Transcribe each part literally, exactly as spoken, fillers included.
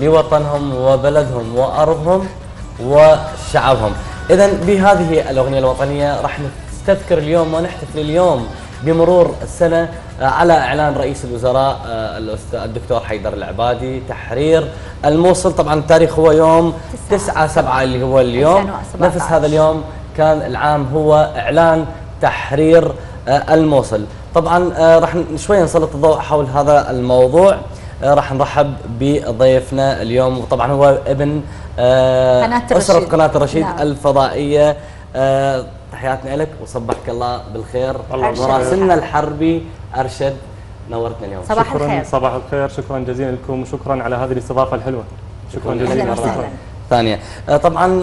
لوطنهم وبلدهم وأرضهم وشعبهم. إذا بهذه الأغنية الوطنية راح نستذكر اليوم ونحتفل اليوم بمرور السنة على إعلان رئيس الوزراء الدكتور حيدر العبادي تحرير الموصل. طبعا التاريخ هو يوم تسعة سبعة اللي هو اليوم، نفس هذا اليوم كان العام هو إعلان تحرير الموصل. طبعا راح شوي نسلط الضوء حول هذا الموضوع. راح نرحب بضيفنا اليوم، وطبعا هو ابن أسرة قناة الرشيد الفضائية. تحياتنا لك وصبحك الله بالخير، مراسلنا الحربي أرشد، نورتنا اليوم. صباح الخير. صباح الخير، شكرا جزيلا لكم وشكرا على هذه الاستضافة الحلوة. شكرا جزيلا مرة ثانية. طبعا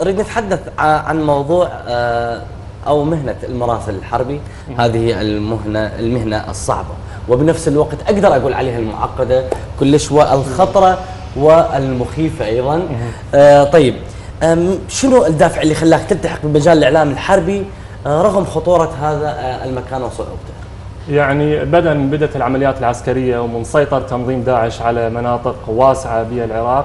أريد نتحدث عن موضوع أو مهنة المراسل الحربي، هذه المهنة المهنة الصعبة وبنفس الوقت أقدر أقول عليها المعقدة كلش والخطرة والمخيفة أيضا. طيب شنو الدافع اللي خلاك تلتحق بمجال الإعلام الحربي رغم خطورة هذا المكان وصعوبته؟ يعني بدأ من بدأت العمليات العسكرية ومن سيطرة تنظيم داعش على مناطق واسعة بالعراق،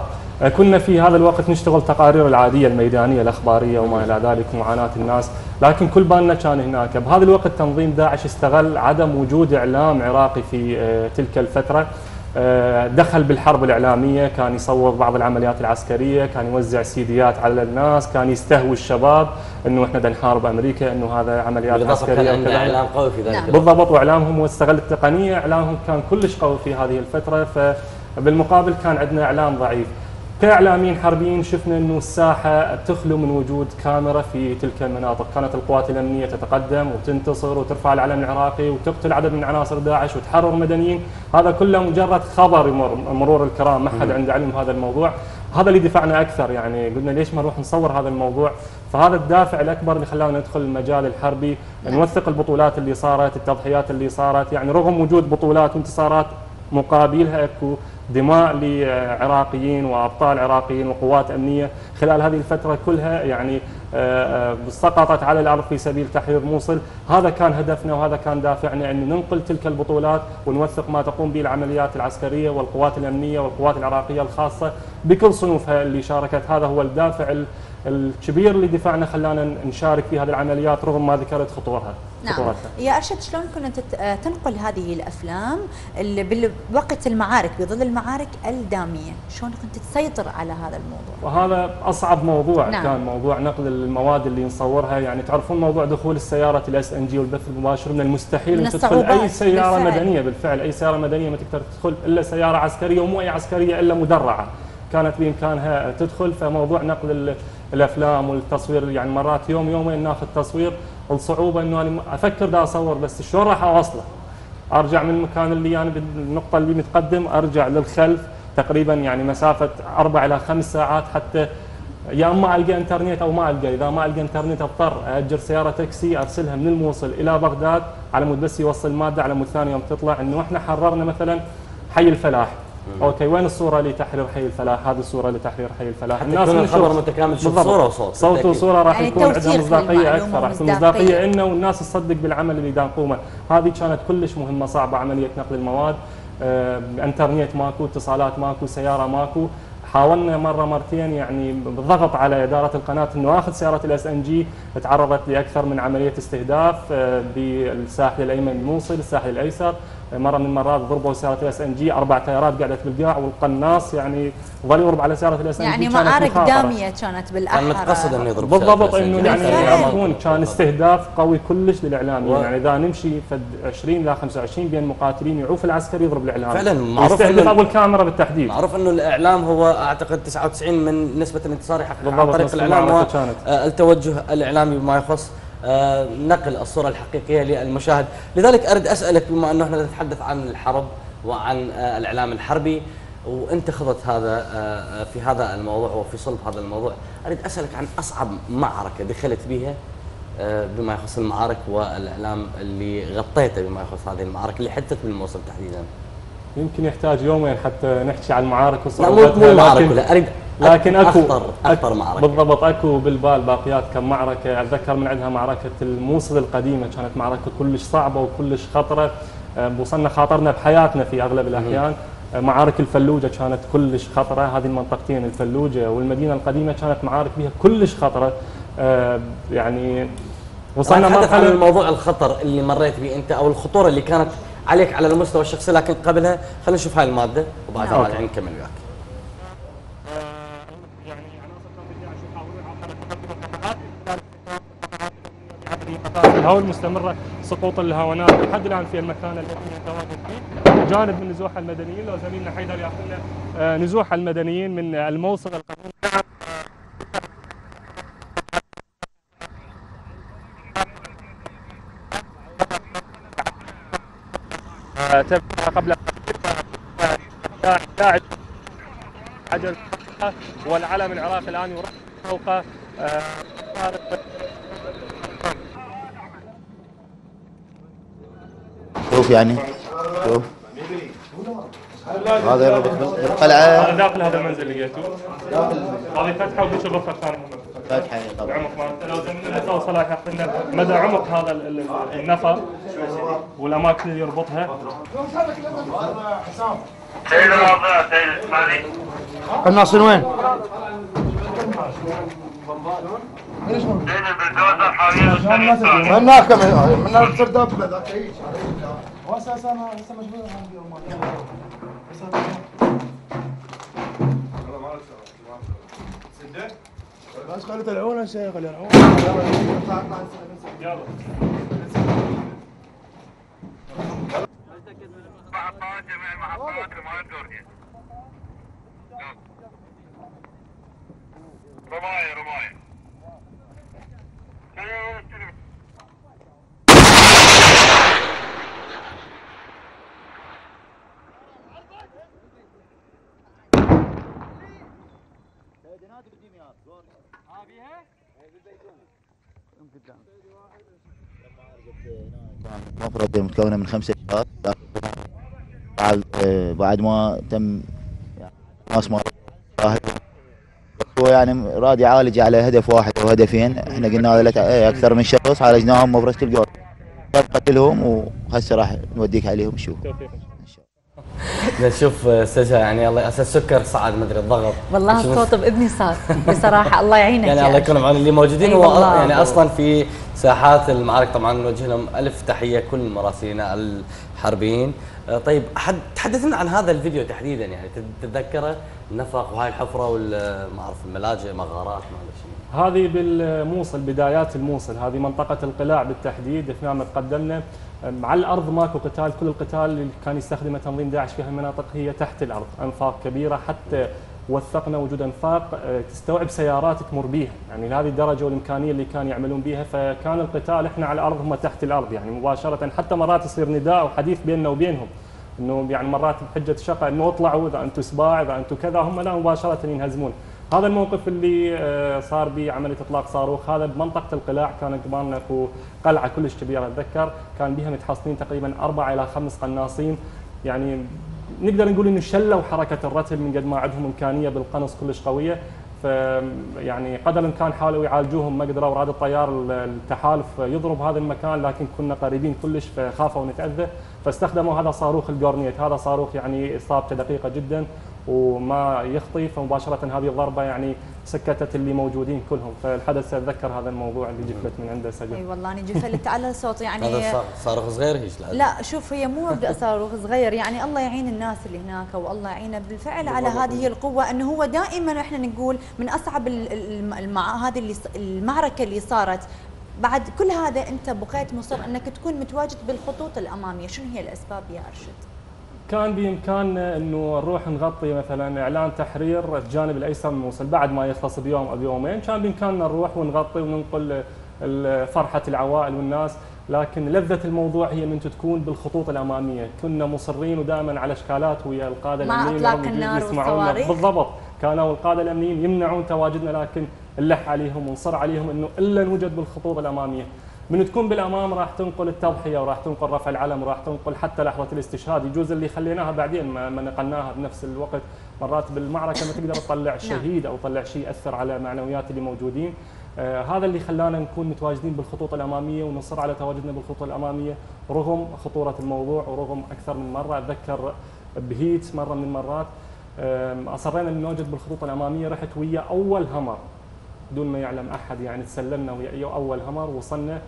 كنا في هذا الوقت نشتغل تقارير العادية الميدانية الأخبارية وما إلى ذلك ومعاناة الناس، لكن كل بالنا كان هناك. بهذا الوقت تنظيم داعش استغل عدم وجود إعلام عراقي في تلك الفترة، دخل بالحرب الإعلامية، كان يصور بعض العمليات العسكرية، كان يوزع سيديات على الناس، كان يستهوي الشباب أنه إحنا نحارب أمريكا، أنه هذا عمليات عسكرية. إعلام قوي في ذلك بالضبط، وإعلامهم واستغل التقنية، إعلامهم كان كلش قوي في هذه الفترة، فبالمقابل كان عندنا إعلام ضعيف. كإعلاميين حربيين شفنا أنه الساحة تخلو من وجود كاميرا في تلك المناطق. كانت القوات الأمنية تتقدم وتنتصر وترفع العلم العراقي وتقتل عدد من عناصر داعش وتحرر مدنيين، هذا كله مجرد خبر يمر مرور الكرام، ما حد عنده علم هذا الموضوع. هذا اللي دفعنا أكثر، يعني قلنا ليش ما نروح نصور هذا الموضوع. فهذا الدافع الأكبر اللي خلانا ندخل المجال الحربي، نوثق البطولات اللي صارت، التضحيات اللي صارت، يعني رغم وجود بطولات وانتصارات مقابلها اكو دماء لعراقيين وابطال عراقيين وقوات امنيه خلال هذه الفتره كلها يعني سقطت على الارض في سبيل تحرير موصل. هذا كان هدفنا وهذا كان دافعنا، ان ننقل تلك البطولات ونوثق ما تقوم به العمليات العسكريه والقوات الامنيه والقوات العراقيه الخاصه بكل صنوفها اللي شاركت. هذا هو الدافع الكبير اللي دفعنا خلانا نشارك في هذه العمليات رغم ما ذكرت خطورها. نعم. يا أرشد، شلون كنت تنقل هذه الأفلام بوقت المعارك، بظل المعارك الدامية، شلون كنت تسيطر على هذا الموضوع؟ وهذا أصعب موضوع. نعم. كان موضوع نقل المواد اللي نصورها، يعني تعرفون موضوع دخول السيارة الأس إن جي والبث المباشر من المستحيل أن تدخل أي سيارة بالفعل. مدنية بالفعل، أي سيارة مدنية ما تقدر تدخل إلا سيارة عسكرية، ومو أي عسكرية إلا مدرعة كانت بإمكانها تدخل. فموضوع نقل الأفلام والتصوير يعني مرات يوم يومين ناخذ تصوير. الصعوبه انه انا افكر دا اصور، بس شلون راح اوصله؟ ارجع من المكان اللي انا يعني النقطه اللي متقدم ارجع للخلف تقريبا يعني مسافه اربع الى خمس ساعات حتى يا اما القى انترنت او ما القى. اذا ما القى انترنت اضطر اجر سياره تاكسي ارسلها من الموصل الى بغداد على مود بس يوصل ماده، على مود ثاني يوم تطلع انه احنا حررنا مثلا حي الفلاح. اوكي، وين الصوره لتحرير حي الفلاح؟ هذه الصوره لتحرير حي الفلاح. الناس الخبر متكامل، شوف صوره وصوت، صوت وصوره راح يكون عندها مصداقيه اكثر، احسن مصداقيه انه والناس تصدق بالعمل اللي دا نقومه. هذه كانت كلش مهمه صعبه، عمليه نقل المواد. آه، انترنت ماكو، اتصالات ماكو، سياره ماكو. حاولنا مره مرتين يعني بالضغط على اداره القناه انه اخذ سياره الاس ان جي، تعرضت لاكثر من عمليه استهداف بالساحل الايمن الموصل، الساحل الايسر. مره من المرات ضربوا سياره الاس ان جي، اربع تيارات قعدت بالقاع والقناص يعني ظل يضرب على سياره الاس ان جي. يعني معارك داميه كانت بالاحرى، كان متقصد انه يضرب بالضبط، انه يعني يعرفون كان استهداف قوي كلش للاعلاميين. يعني اذا نمشي فد عشرين الى خمسة وعشرين بين مقاتلين يعوف العسكري يضرب الاعلامي فعلا. معروف انه ابو الكاميرا بالتحديد، معروف انه الاعلام هو اعتقد تسعة وتسعين من نسبه الانتصار يحققها عن طريق الاعلام، التوجه الاعلامي بما يخص آه نقل الصورة الحقيقية للمشاهد. لذلك أريد أسألك، بما أنه احنا نتحدث عن الحرب وعن آه الإعلام الحربي وأنت خضت هذا آه في هذا الموضوع وفي صلب هذا الموضوع، أريد أسألك عن أصعب معركة دخلت بها آه بما يخص المعارك والإعلام اللي غطيته بما يخص هذه المعارك اللي حدثت بالموصل تحديدا. يمكن يحتاج يومين حتى نحكي عن المعارك وصعوباتها. لا مو المعارك، لا أريد لكن اكو اخطر اكثر معركه بالضبط، اكو بالبال باقيات كم معركه. اتذكر من عندها معركه الموصل القديمه، كانت معركه كلش صعبه وكلش خطره، وصلنا خاطرنا بحياتنا في اغلب الاحيان. معارك الفلوجة كانت كلش خطرة، هذه المنطقتين الفلوجة والمدينة القديمة كانت معارك بها كلش خطرة. آه يعني وصلنا مرحلة الموضوع الخطر اللي مريت به أنت أو الخطورة اللي كانت عليك على المستوى الشخصي، لكن قبلها خلينا نشوف هاي المادة وبعدها راجعين يعني نكمل وياك. الهوى المستمرة، سقوط الهوانات لحد الآن في المكان الذي نتواجد فيه، جانب من نزوح المدنيين. لو زميلنا حيدر ياخذنا نزوح المدنيين من الموصل القديم. تبقى قبل داعش حجر والعلم العراقي الآن يرفع فوق شوف يعني شوف هذا يربط بالقلعه. هذا داخل هذا المنزل لقيتوه، هذه فتحه وبشرفها كان فتحه طبعا. العمق مالته لو زميلنا توصل يحطنا مدى عمق هذا النفر والاماكن اللي يربطها. سيد الوضع سيد الاسماعيلي الناصر وين؟ هناك من السرداب هذاك هو اساسا هسه مشغول بس خلت العونه يا شيخ العونه. يلا جميع المحطات مال تركيا رمايه رمايه. مفرد متكونه من خمسه اشخاص بعد ما تم ناس ما هو يعني راد يعالج على هدف واحد او هدفين، احنا قلنا له اكثر من شخص عالجناهم مبرزه الجول قتلهم، وهسه راح نوديك عليهم شو نشوف سجا. يعني الله اساس السكر صعد ما ادري الضغط، والله الصوت باذني صار بصراحه. الله يعينك يعني الله يكون معنا اللي موجودين و... يعني اصلا في ساحات المعارك طبعا نوجه لهم الف تحيه كل مراسلينا الحربيين. طيب حد تحدثنا عن هذا الفيديو تحديدا، يعني تتذكره النفق وهاي الحفره وما اعرف الملاجئ مغارات ما ادري شنو. هذه بالموصل بدايات الموصل، هذه منطقه القلاع بالتحديد. احنا ما تقدمنا على الارض ماكو قتال، كل القتال اللي كان يستخدمه تنظيم داعش في هالمناطق هي تحت الارض، انفاق كبيره حتى وثقنا وجود انفاق تستوعب سيارات تمر بيها، يعني لهذه الدرجه والامكانيه اللي كانوا يعملون بيها. فكان القتال احنا على الارض هم تحت الارض يعني مباشره، حتى مرات يصير نداء وحديث بيننا وبينهم انه يعني مرات بحجه الشقه انه اطلعوا اذا انتم سباع اذا انتم كذا، هم لا مباشره ينهزمون. هذا الموقف اللي صار بعمليه اطلاق صاروخ هذا بمنطقه القلاع، كان قبالنا اكو قلعه كلش كبيره اتذكر كان بها متحصنين تقريبا اربع الى خمس قناصين، يعني نقدر نقول انه شلوا حركه الرتب من قد ما عندهم امكانيه بالقنص كلش قويه. ف يعني قدر الامكان حاولوا يعالجوهم ما قدروا، وراد الطيار التحالف يضرب هذا المكان لكن كنا قريبين كلش فخافوا نتاذى، فاستخدموا هذا صاروخ الجورنيت. هذا صاروخ يعني اصابته دقيقه جدا وما يخطي، فمباشره هذه الضربه يعني سكتت اللي موجودين كلهم. فالحدث اتذكر هذا الموضوع اللي جفلت من عنده سجل. اي والله اني جفلت على صوت يعني هذا صاروخ صغير هيك. لا شوف هي مو مبدا صاروخ صغير، يعني الله يعين الناس اللي هناك والله يعينه بالفعل على هذه القوه، انه هو دائما احنا نقول من اصعب هذه اللي المعركه اللي صارت، بعد كل هذا انت بقيت مصر انك تكون متواجد بالخطوط الاماميه، شنو هي الاسباب يا ارشد؟ كان بامكاننا انه نروح نغطي مثلا اعلان تحرير الجانب الايسر من الموصل، بعد ما يخلص بيوم او بيومين كان بامكاننا نروح ونغطي وننقل فرحه العوائل والناس، لكن لذه الموضوع هي من تكون بالخطوط الاماميه، كنا مصرين ودائما على اشكالات ويا القاده الامنيين مع اطلاق النار والصواريخ بالضبط، كانوا القاده الامنيين يمنعون تواجدنا لكن نلح عليهم ونصر عليهم انه الا نوجد بالخطوط الاماميه. من تكون بالامام راح تنقل التضحيه وراح تنقل رفع العلم وراح تنقل حتى لحظه الاستشهاد، يجوز اللي خليناها بعدين ما نقلناها بنفس الوقت. مرات بالمعركه ما تقدر تطلع شهيد او تطلع شيء ياثر على معنويات اللي موجودين. آه هذا اللي خلانا نكون متواجدين بالخطوط الاماميه ونصر على تواجدنا بالخطوط الاماميه رغم خطوره الموضوع ورغم اكثر من مره اتذكر بهيت مره من المرات اصرينا ان نوجد بالخطوط الاماميه، رحت ويا اول همر بدون ما يعلم احد، يعني تسلمنا ويا اول همر وصلنا.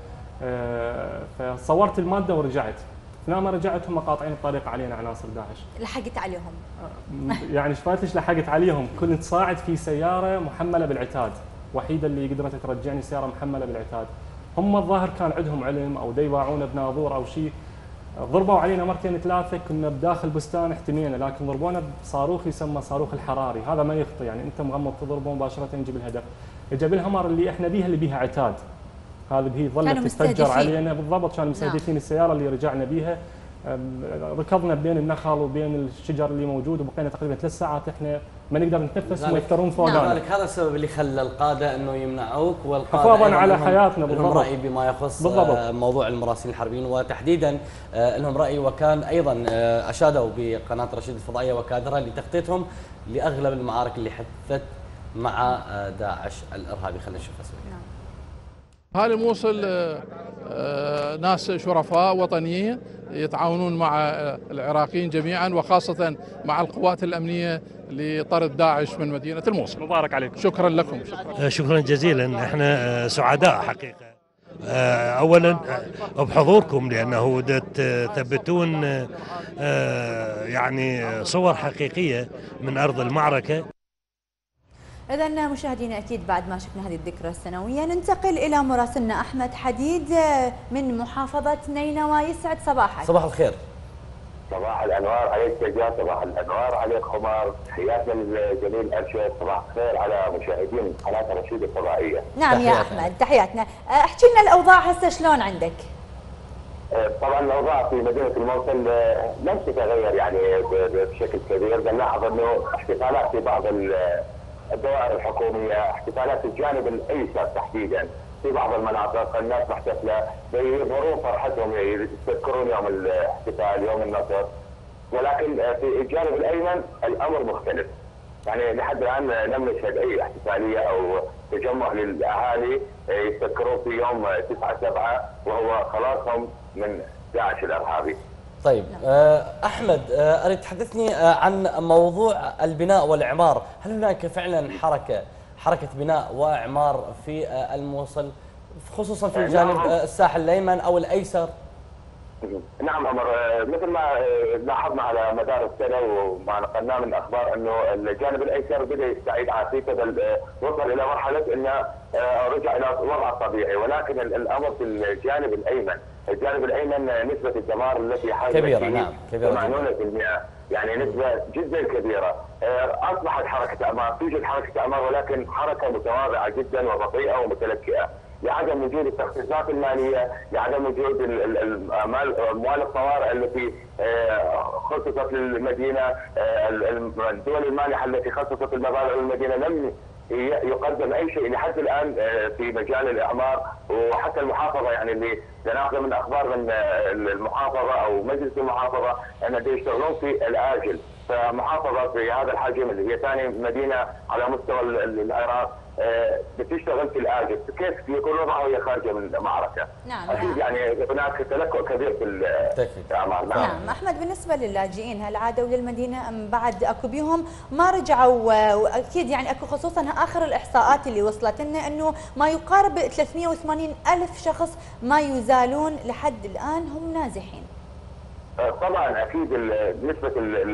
فصورت الماده ورجعت، لما رجعت هم قاطعين الطريق علينا عناصر داعش. لحقت عليهم يعني شفتش لحقت عليهم، كنت صاعد في سياره محمله بالعتاد، وحيده اللي قدرت ترجعني سياره محمله بالعتاد. هم الظاهر كان عندهم علم او ديباعونا بناظور او شيء، ضربوا علينا مرتين ثلاثه، كنا بداخل بستان احتمينا، لكن ضربونا بصاروخ يسمى صاروخ الحراري، هذا ما يخطي يعني انت مغمض تضربه مباشره يجيب الهدف. جاب الهمر اللي احنا بيها اللي بيها عتاد، هذا هي ظلت تتفجر علينا بالضبط، كانوا مستهدفين السياره اللي رجعنا بيها. ركضنا بين النخل وبين الشجر اللي موجود وبقينا تقريبا ثلاث ساعات احنا ما نقدر نتنفس ويفترون فوقنا. لذلك هذا السبب اللي خلى القاده انه يمنعوك، والقاده حفاظا على حياتنا بالضبط. لهم راي بما يخص بالضبط موضوع المراسلين الحربيين، وتحديدا لهم راي، وكان ايضا اشادوا بقناه رشيد الفضائيه وكادرها لتغطيتهم لاغلب المعارك اللي حدثت مع داعش الارهابي. خلينا نشوف اسئله. أهالي الموصل ناس شرفاء وطنيين يتعاونون مع العراقيين جميعا، وخاصة مع القوات الأمنية لطرد داعش من مدينة الموصل. مبارك عليكم. شكرا لكم. شكرا, شكرا جزيلا. احنا سعداء حقيقة اولا بحضوركم، لانه تثبتون يعني صور حقيقية من ارض المعركة. إذا مشاهدينا أكيد بعد ما شفنا هذه الذكرى السنوية ننتقل إلى مراسلنا أحمد حديد من محافظة نينوى. يسعد صباحك. صباح الخير. صباح الأنوار عليك يا، صباح الأنوار عليك خمار، حياتنا الجميل أرشد، صباح الخير على مشاهدين قناة الرشيد الفضائية. نعم يا أحمد تحياتنا. احكي لنا الأوضاع هسه شلون عندك؟ طبعا الاوضاع في مدينه الموصل لم تتغير يعني بشكل كبير، بنلاحظ أنه احتفالات في بعض الدوائر الحكوميه، احتفالات الجانب الايسر تحديدا في بعض المناطق، الناس محتفله يظهرون فرحتهم يذكرون يوم الاحتفال يوم النصر، ولكن في الجانب الايمن الامر مختلف. يعني لحد الان لم نشهد اي احتفاليه او تجمع للاهالي يذكرون في يوم تسعة سبعة وهو خلاصهم من داعش الارهابي. طيب أحمد، أريد تحدثني عن موضوع البناء والإعمار، هل هناك فعلا حركة حركة بناء وإعمار في الموصل خصوصا في الجانب الساحل الأيمن أو الأيسر؟ نعم عمر، مثل ما لاحظنا على مدار السنة وما نقلناه من أخبار أنه الجانب الأيسر بدأ يستعيد عافيته، بل وصل إلى مرحلة أنه رجع إلى وضعه الطبيعي، ولكن الأمر في الجانب الأيمن، الجانب الأيمن نسبة الدمار التي حاجت كبيرة. نعم ثمانين بالمئة يعني نسبة جدا كبيرة. أصبحت حركة أعمار، توجد حركة أعمار ولكن حركة متواضعة جدا وبطيئة ومتلكئة، لعدم وجود التخصيصات الماليه، لعدم وجود اموال الطوارئ التي خصصت للمدينه، الدول المانحه التي خصصت المبالغ للمدينه، لم يقدم اي شيء لحد الان في مجال الاعمار. وحتى المحافظه يعني اللي ناخذ من اخبار من المحافظه او مجلس المحافظه ان بيشتغلون في العاجل، فمحافظه في هذا الحجم اللي هي ثاني مدينه على مستوى العراق بتشتغل في الآجل، كيف يكون وضعها وهي خارجه من المعركه؟ نعم اكيد يعني هناك تلكؤ كبير في الاعمار. نعم. نعم احمد، بالنسبه للاجئين هل عادوا للمدينه ام بعد اكو بيهم ما رجعوا؟ واكيد يعني اكو خصوصا اخر الاحصاءات اللي وصلت لنا انه ما يقارب ثلاثمئة وثمانين ألف شخص ما يزالون لحد الان هم نازحين. طبعا اكيد نسبه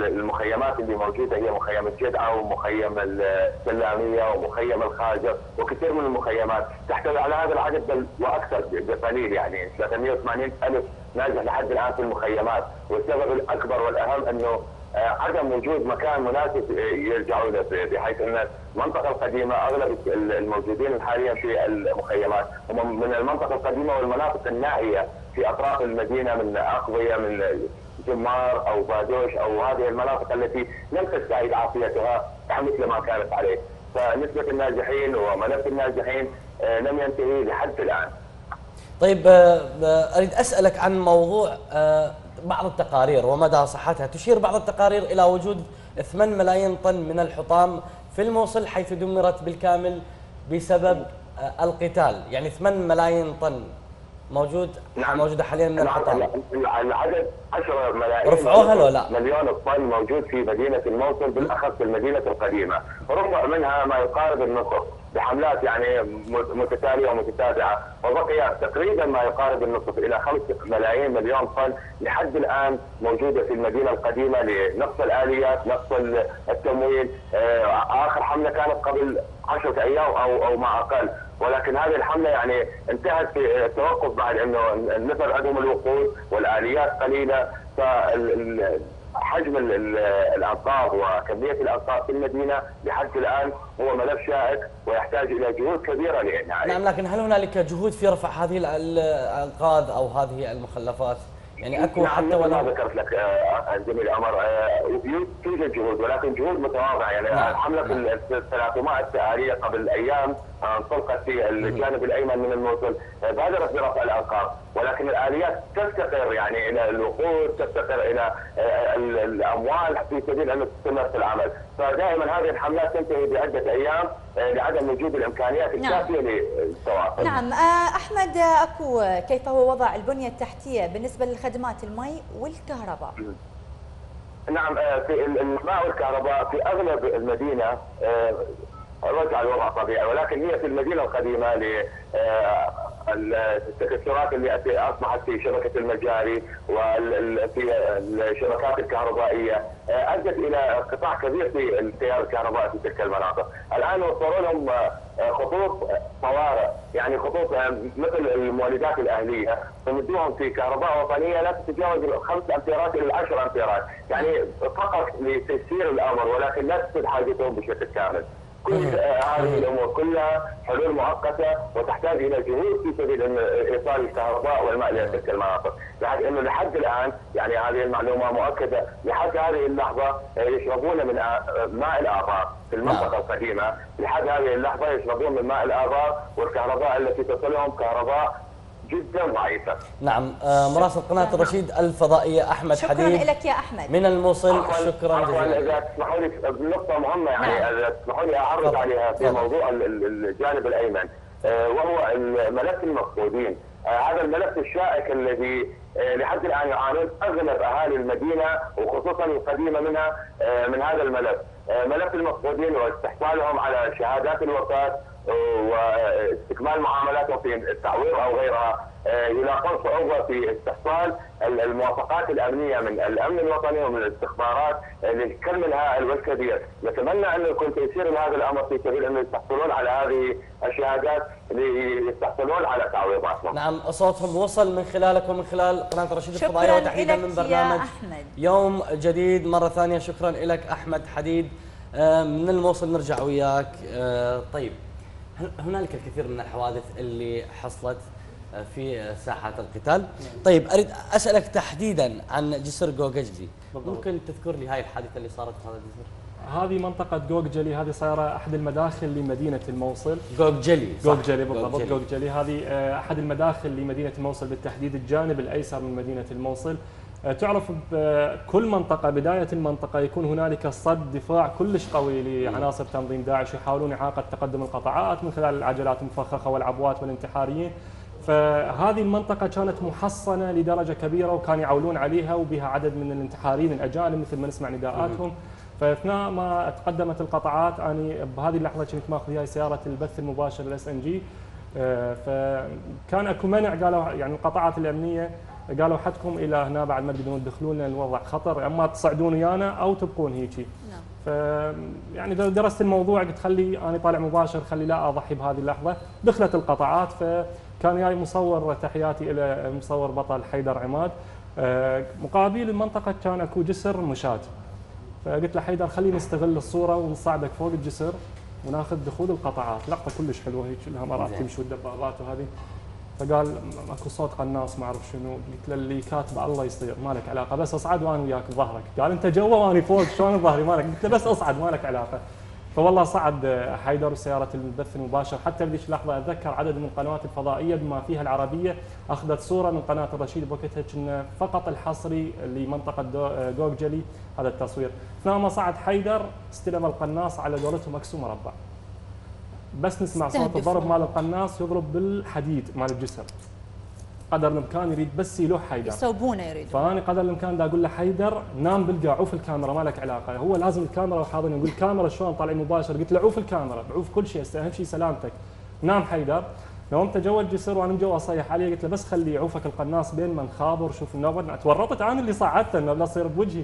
المخيمات اللي موجوده هي مخيم الجدعه ومخيم السلاميه ومخيم الخاجر وكثير من المخيمات تحتوي على هذا العدد بل واكثر بقليل، يعني ثلاثمئة وثمانين ألف نازح لحد الان في المخيمات، والسبب الاكبر والاهم انه عدم وجود مكان مناسب يرجعون له، بحيث ان المنطقه القديمه اغلب الموجودين حاليا في المخيمات هم من المنطقه القديمه والمناطق النائيه في اطراف المدينه من اقضيه من جمار او بادوش او هذه المناطق التي لم تستعيد عافيتها مثل ما كانت عليه، فنسبه النازحين وملف النازحين لم ينتهي لحد الان. طيب اريد اسالك عن موضوع بعض التقارير ومدى صحتها، تشير بعض التقارير الى وجود ثمانية ملايين طن من الحطام في الموصل حيث دمرت بالكامل بسبب القتال، يعني ثمانية ملايين طن موجود نعم. موجوده حاليا من الحطام. العدد عشرة ملايين رفعوها ولا لا؟ مليون طن موجود في مدينه الموصل بالاخص في المدينه القديمه، رفع منها ما يقارب النصف بحملات يعني متتاليه ومتتابعه، وبقي تقريبا ما يقارب النصف الى خمسة ملايين مليون طن لحد الان موجوده في المدينه القديمه لنقص الاليات، نقص التمويل. اخر حمله كانت قبل عشرة ايام او او ما اقل، ولكن هذه الحمله يعني انتهت في التوقف بعد انه النفر عندهم الوقود والاليات قليله، فحجم الانقاض وكميه الانقاض في المدينه لحد الان هو ملف شائك ويحتاج الى جهود كبيره لانهائه. نعم، لكن هل هنالك جهود في رفع هذه الانقاض او هذه المخلفات؟ يعني اكو نعم حتى ولا ذكرت لك زميل عمر توجد جهود ولكن جهود متواضعه يعني نعم. حمله نعم. الثلاثمائة التآلية قبل ايام انطلقت في الجانب الايمن من الموصل، بادرت برفع الانقاض ولكن الاليات تفتقر يعني الى الوقود، تفتقر الى الاموال في سبيل ان تستمر في العمل، فدائما هذه الحملات تنتهي بعده ايام لعدم وجود الامكانيات الكافيه نعم. للتواصل. نعم احمد، اكو كيف هو وضع البنيه التحتيه بالنسبه لخدمات المي والكهرباء؟ نعم، في الماء والكهرباء في اغلب المدينه رجع الوضع طبيعي، ولكن هي في المدينه القديمه ل التكسرات التي اصبحت في شبكه المجاري وفي الشبكات الكهربائيه ادت الى انقطاع كبير في التيار الكهربائي في تلك المناطق، الان وفروا لهم خطوط طوارئ يعني خطوط مثل المولدات الاهليه فمدوهم في كهرباء وطنيه لا تتجاوز الخمس امبيرات الى العشر امبيرات، يعني فقط لتيسير الامر ولكن لا تسد حاجتهم بشكل كامل. كل هذه الامور كلها حلول مؤقته وتحتاج الى جهود في سبيل ان ايصال الكهرباء والماء الى تلك المناطق، لحد انه لحد الان يعني هذه المعلومه مؤكده لحد هذه اللحظه يشربون من ماء الابار في المنطقه القديمه، لحد هذه اللحظه يشربون من ماء الابار والكهرباء التي تصلهم كهرباء جدا ضعيفه. نعم، مراسل قناه الرشيد الفضائيه احمد حديد، شكرا لك يا احمد من الموصل. شكرا جزيلا. اذا تسمحوا لي بنقطه مهمه يعني نعم. اذا تسمحوا لي اعرض عليها في موضوع الجانب الايمن وهو ملف المفقودين، هذا الملف الشائك الذي لحد الان يعانون اغلب اهالي المدينه وخصوصا القديمه منها من هذا الملف، ملف المفقودين واستحصالهم على شهادات الوفاه واستكمال معاملاتهم في التعويض او غيرها، يلاقون صعوبه في استحصال الموافقات الامنيه من الامن الوطني ومن الاستخبارات لكملها الكبير. نتمنى انه يكون تيسير لهذا الامر في سبيل انه يستحصلون على هذه الشهادات ليستحصلون على تعويضاتهم. نعم، صوتهم وصل من خلالك ومن خلال قناه الرشيد الفضائيه وتحديدا من برنامج يوم جديد. مره ثانيه شكرا لك احمد حديد من الموصل. نرجع وياك. طيب، هنالك الكثير من الحوادث اللي حصلت في ساحات القتال. طيب، اريد اسالك تحديدا عن جسر كوكجلي، ممكن تذكر لي هاي الحادثه اللي صارت في هذا الجسر؟ هذه منطقه كوكجلي، هذه صايره احد المداخل لمدينه الموصل. كوكجلي كوكجلي بالضبط، كوكجلي هذه احد المداخل لمدينه الموصل بالتحديد، الجانب الايسر من مدينه الموصل. تعرف بكل منطقه بدايه المنطقه يكون هنالك صد دفاع كلش قوي لعناصر تنظيم داعش، يحاولون اعاقه تقدم القطاعات من خلال العجلات المفخخه والعبوات والانتحاريين. فهذه المنطقه كانت محصنه لدرجه كبيره وكان يعولون عليها وبها عدد من الانتحاريين الاجانب مثل ما نسمع نداءاتهم. فاثناء ما تقدمت القطاعات انا بهذه اللحظه كنت ماخذ هاي سياره البث المباشر الاس ان جي، فكان اكو منع، قالوا يعني القطاعات الامنيه قالوا حدكم الى هنا بعد ما تقدرون تدخلون لنا الوضع خطر، اما تصعدون ويانا او تبقون هيجي. نعم. ف يعني درست الموضوع قلت خلي انا طالع مباشر، خلي لا اضحي بهذه اللحظه. دخلت القطاعات، فكان جاي مصور، تحياتي الى مصور بطل حيدر عماد، مقابل المنطقه كان اكو جسر مشاة، فقلت له حيدر خلي نستغل الصوره ونصعدك فوق الجسر وناخذ دخول القطاعات. لقطه كلش حلوه هيك لها مرات تمشي الدبابات وهذه. فقال اكو صوت قناص ما اعرف شنو، قلت له اللي كاتب الله يصير ما لك علاقه بس اصعد وانا وياك بظهرك. قال انت جوا وانا فوق شلون بظهري ما لك؟ قلت له بس اصعد ما لك علاقه. فوالله صعد حيدر وسياره البث المباشر، حتى بذيك اللحظه اتذكر عدد من القنوات الفضائيه بما فيها العربيه اخذت صوره من قناه الرشيد، بوقتها كنا فقط الحصري لمنطقه كوكجلي هذا التصوير. اثناء ما صعد حيدر استلم القناص على قولتهم اكسو مربع، بس نسمع صوت الضرب مال القناص يضرب بالحديد مال الجسر، قدر الامكان يريد بس يلوح حيدر، يصوبونه يريد. فانا قدر الامكان دا اقول له حيدر نام بالقاع، عوف الكاميرا ما لك علاقه، هو لازم الكاميرا وحاضن يقول الكاميرا شلون طالعين مباشر، قلت له عوف الكاميرا، بعوف كل شيء، اهم شيء سلامتك. نام حيدر، نومته جوا الجسر وانا مجوا اصيح عليه، قلت له بس خلي عوفك القناص بين ما نخابر، شوف النوبه تورطت انا اللي صعدته انه لا يصير بوجهي.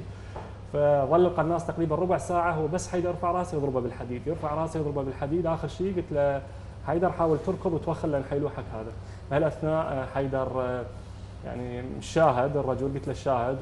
فظل القناص تقريبا ربع ساعه هو بس حيدر يرفع راسه يضربه بالحديد، يرفع راسه يضربه بالحديد، اخر شيء قلت له حيدر حاول تركض وتوخل لان حيلوحك هذا. بهالاثناء حيدر يعني شاهد الرجل، قلت له شاهد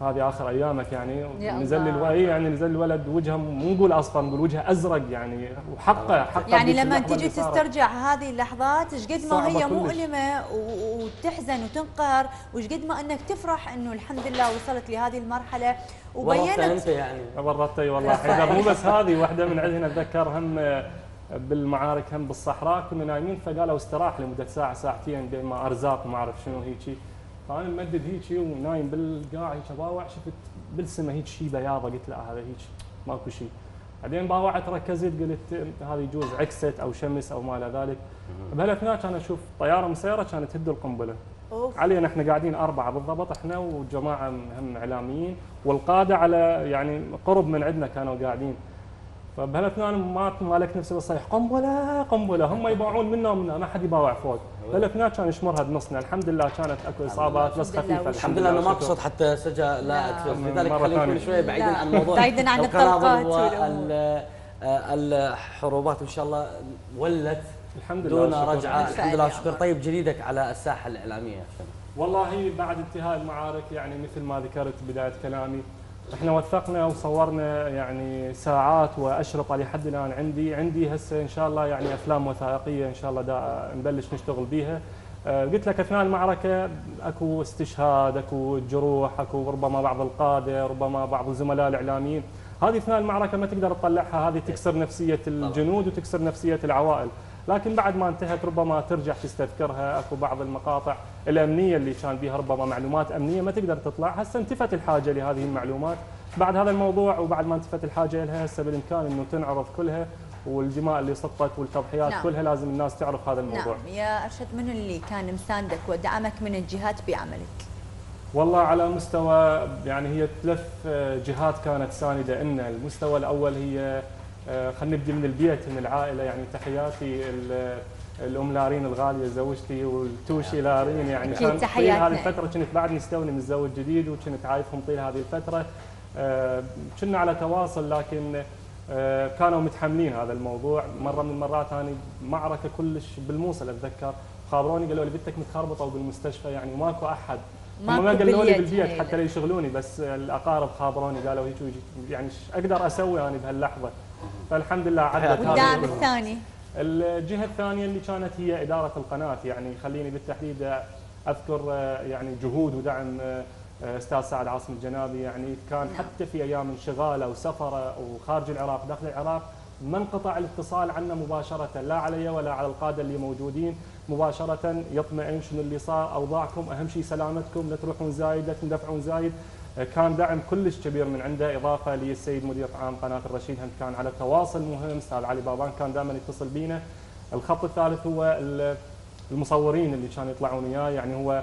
وهذه اخر ايامك يعني، نزل لي يعني نزل الولد وجهه مو نقول اصفر نقول وجهه ازرق يعني، وحقه حقه يعني. لما تجي تسترجع هذه اللحظات ايش قد ما هي مؤلمه وتحزن وتنقهر، وايش قد ما انك تفرح انه الحمد لله وصلت لهذه المرحله وبينت انت يعني ورطتي والله حيدر. مو بس هذه واحده من عندنا، اتذكر هم بالمعارك هم بالصحراء كنا نايمين، فقالوا استراح لمده ساعه ساعتين بين ما ارزاق ما اعرف شنو هيجي، فانا ممدد هيجي ونايم بالقاع هيك باوع، شفت بالسماء هيك شيء بياضه، قلت لا هذا هيك ماكو شيء. بعدين باوعت ركزت قلت هذا يجوز عكست او شمس او ما الى ذلك. بهالاثناء كان اشوف طياره مسيره كانت تهد القنبله علينا، احنا قاعدين اربعه بالضبط، احنا وجماعه هم اعلاميين والقاده على يعني قرب من عندنا كانوا قاعدين. فبهالاثناء ما مالك نفسي بصيح قنبله قنبله، هم يباوعون منا ومنا، ما حد يباوع فوق. بهالاثناء كان يشمرها بنصنا، الحمد لله كانت اكو اصابات بس خفيفه. الحمد لله انا ما اقصد حتى سجا لا اكثر، لذلك خلينا كل شويه بعيدا عن الموضوع، بعيدا عن الطلقات والحروبات ان شاء الله ولت الحمد لله دون رجعه. الحمد لله شكر. طيب جديدك على الساحه الاعلاميه؟ والله بعد انتهاء المعارك يعني مثل ما ذكرت بدايه كلامي، احنا وثقنا وصورنا يعني ساعات واشرطه لحد الان عندي، عندي هسه ان شاء الله يعني افلام وثائقيه ان شاء الله دا نبلش نشتغل بيها. أه قلت لك اثناء المعركه اكو استشهاد، اكو جروح، اكو ربما بعض القاده، ربما بعض الزملاء الاعلاميين، هذه اثناء المعركه ما تقدر تطلعها، هذه تكسر نفسيه الجنود وتكسر نفسيه العوائل، لكن بعد ما انتهت ربما ترجع تستذكرها، اكو بعض المقاطع الامنيه اللي كان بها ربما معلومات امنيه ما تقدر تطلع، هسه انتفت الحاجه لهذه المعلومات بعد هذا الموضوع، وبعد ما انتفت الحاجه لها هسه بالامكان انه تنعرض كلها، والدماء اللي سقطت والتضحيات نعم. كلها لازم الناس تعرف هذا الموضوع. نعم يا أرشد، من اللي كان مساندك ودعمك من الجهات بعملك؟ والله على مستوى يعني هي ثلاث جهات كانت ساندة لنا، المستوى الاول هي خلينا نبدي من البيت من العائله، يعني تحياتي الام لارين الغاليه زوجتي والتوشي لارين، يعني كانت طيل هذه الفتره كنت بعدني استوني متزوج جديد وكنت عايفهم طيل هذه الفتره، كنا على تواصل لكن كانوا متحملين هذا الموضوع. مره من المرات انا معركه كلش بالموصل اتذكر خابروني قالوا لي بنتك متخربطه وبالمستشفى يعني وماكو احد، هم ما قالوا لي بالبيت حتى لا يشغلوني، بس الاقارب خابروني قالوا هيك، يعني اقدر اسوي انا يعني بهاللحظه؟ فالحمد لله عدت. والدعم الثاني؟ الجهه الثانيه اللي كانت هي اداره القناه، يعني خليني بالتحديد اذكر يعني جهود ودعم استاذ سعد عاصم الجنابي، يعني كان حتى في ايام انشغاله وسفره وخارج العراق داخل العراق ما انقطع الاتصال عنا مباشره، لا علي ولا على القاده اللي موجودين، مباشره يطمئن شنو اللي صار، اوضاعكم اهم شيء سلامتكم، لا تروحون زايد لا تندفعون زايد. كان دعم كلش كبير من عنده، اضافه للسيد مدير عام قناه الرشيد هم كان على تواصل مهم، استاذ علي بابان كان دائما يتصل بينا. الخط الثالث هو المصورين اللي كانوا يطلعون وياه، يعني هو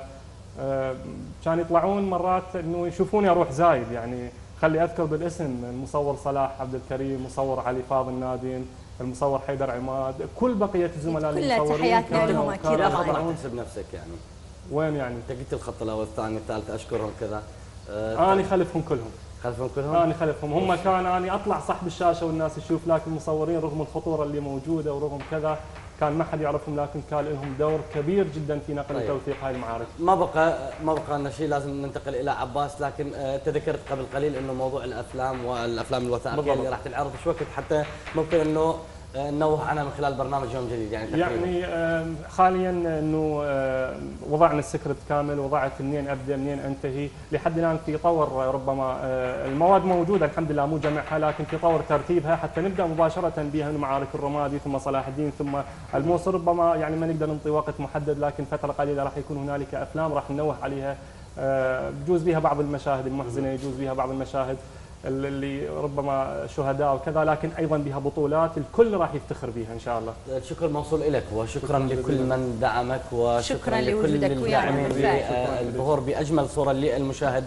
كانوا يطلعون مرات انه يشوفوني اروح زايد، يعني خلي اذكر بالاسم، المصور صلاح عبد الكريم، مصور علي فاض النادين، المصور حيدر عماد، كل بقيه الزملاء المصورين. كل تحياتنا لهم اكيد. لا طبعا تنسب نفسك يعني. وين يعني؟ انت قلت الخط الاول الثاني الثالث اشكرهم كذا. آه أنا خلفهم كلهم خلفهم كلهم أنا خلفهم هم كان أنا أطلع صاحب الشاشة والناس تشوف، لكن المصورين رغم الخطورة اللي موجودة ورغم كذا كان ما حد يعرفهم، لكن كان لهم دور كبير جدا في نقل طيب. وتوثيق هاي المعارك. ما بقى ما بقى لنا شيء، لازم ننتقل إلى عباس، لكن تذكرت قبل قليل إنه موضوع الأفلام والأفلام الوثائقية اللي راح تنعرض شو وقت، حتى ممكن إنه ننوه عنها من خلال برنامج يوم جديد يعني تقريبا. يعني حاليا انه وضعنا السكريبت كامل، وضعت منين ابدا منين انتهي، لحد الان في طور ربما المواد موجوده الحمد لله مو جمعها، لكن في طور ترتيبها حتى نبدا مباشره بها من معارك الرمادي ثم صلاح الدين ثم الموصل، ربما يعني ما نقدر نعطي وقت محدد، لكن فتره قليله راح يكون هنالك افلام راح ننوه عليها، يجوز بها بعض المشاهد المحزنه، يجوز بها بعض المشاهد اللي ربما شهداء وكذا، لكن ايضا بها بطولات الكل راح يفتخر بها ان شاء الله. الشكر موصول لك، وشكرا لكل من دعمك، وشكرا لكل الداعمين للظهور باجمل صوره للمشاهد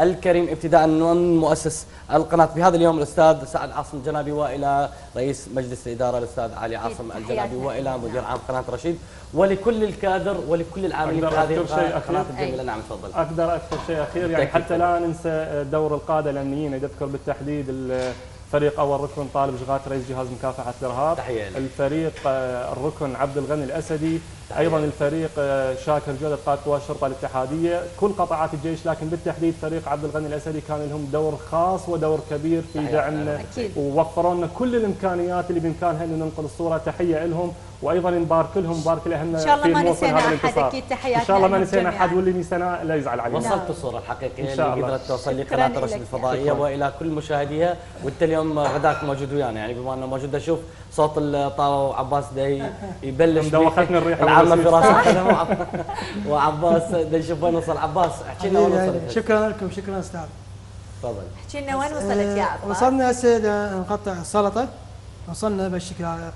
الكريم، ابتداء من مؤسس القناه بهذا اليوم الاستاذ سعد عاصم الجنابي، والى رئيس مجلس الاداره الاستاذ علي عاصم الجنابي، والى مدير عام قناه رشيد، ولكل الكادر ولكل العاملين في هذه القناه الجميله. نعم تفضل. اقدر اكثر شيء اخير يعني حتى لا ننسى دور القاده الامنيين، اذكر بالتحديد الفريق اول ركن طالب شغات رئيس جهاز مكافحه الارهاب، الفريق الركن عبد الغني الاسدي، ايضا الفريق شاكر جودت قائد قوات الشرطه الاتحاديه، كل قطاعات الجيش، لكن بالتحديد فريق عبد الغني الاسدي كان لهم دور خاص ودور كبير في دعمنا، ووفروا لنا كل الامكانيات اللي بامكانها ان ننقل الصوره. تحيه لهم، وايضا نبارك لهم، نبارك لاهلنا في الموصل هذا الانتصار. ان شاء الله ما نسينا احد، واللي نسيناه لا يزعل علينا. وصلت الصوره الحقيقيه اللي قدرت توصل لقناه الرشيد الفضائيه والى كل مشاهديها، وانت اليوم غداك موجود ويانا، يعني بما انه موجود اشوف صوت الطاوه وعباس داي يبلش العامة في راسه وعباس نشوف وين وصل. عباس احكي لنا وين وصلت. شكرا لكم، شكرا استاذ. تفضل احكي لنا وين وصلت يا عباس. وصلنا هسه نقطع السلطه، وصلنا بالشكل